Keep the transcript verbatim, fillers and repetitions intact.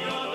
I'll